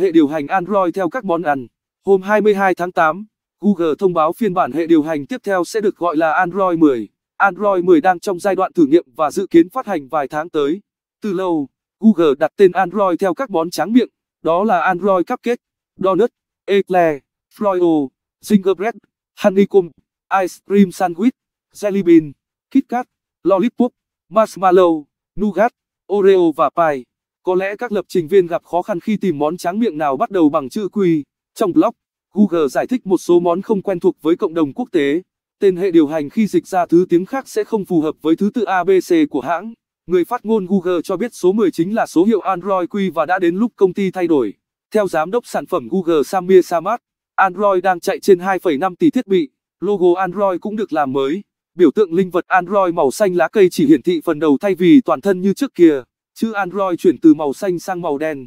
Hệ điều hành Android theo các món ăn. Hôm 22 tháng 8, Google thông báo phiên bản hệ điều hành tiếp theo sẽ được gọi là Android 10. Android 10 đang trong giai đoạn thử nghiệm và dự kiến phát hành vài tháng tới. Từ lâu, Google đặt tên Android theo các món tráng miệng, đó là Android Cupcake, Donut, Eclair, Froyo, Gingerbread, Honeycomb, Ice Cream Sandwich, Jelly Bean, KitKat, Lollipop, Marshmallow, Nougat, Oreo và Pie. Có lẽ các lập trình viên gặp khó khăn khi tìm món tráng miệng nào bắt đầu bằng chữ Q. Trong blog, Google giải thích một số món không quen thuộc với cộng đồng quốc tế. Tên hệ điều hành khi dịch ra thứ tiếng khác sẽ không phù hợp với thứ tự ABC của hãng. Người phát ngôn Google cho biết số 10 chính là số hiệu Android Q và đã đến lúc công ty thay đổi. Theo giám đốc sản phẩm Google Samir Samat, Android đang chạy trên 2,5 tỷ thiết bị. Logo Android cũng được làm mới. Biểu tượng linh vật Android màu xanh lá cây chỉ hiển thị phần đầu thay vì toàn thân như trước kia. Chữ Android chuyển từ màu xanh sang màu đen.